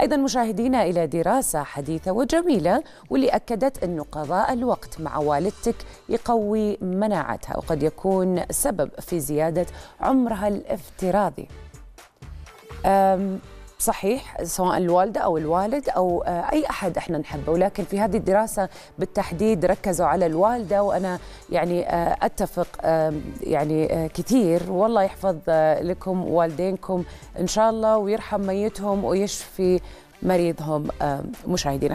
أيضا مشاهدينا إلى دراسة حديثة وجميلة واللي أكدت أن قضاء الوقت مع والدتك يقوي مناعتها وقد يكون سبب في زيادة عمرها الافتراضي. صحيح، سواء الوالدة أو الوالد أو أي أحد إحنا نحبه، ولكن في هذه الدراسة بالتحديد ركزوا على الوالدة، وأنا يعني أتفق يعني كثير. والله يحفظ لكم والدينكم إن شاء الله ويرحم ميتهم ويشفي مريضهم. مشاهدينا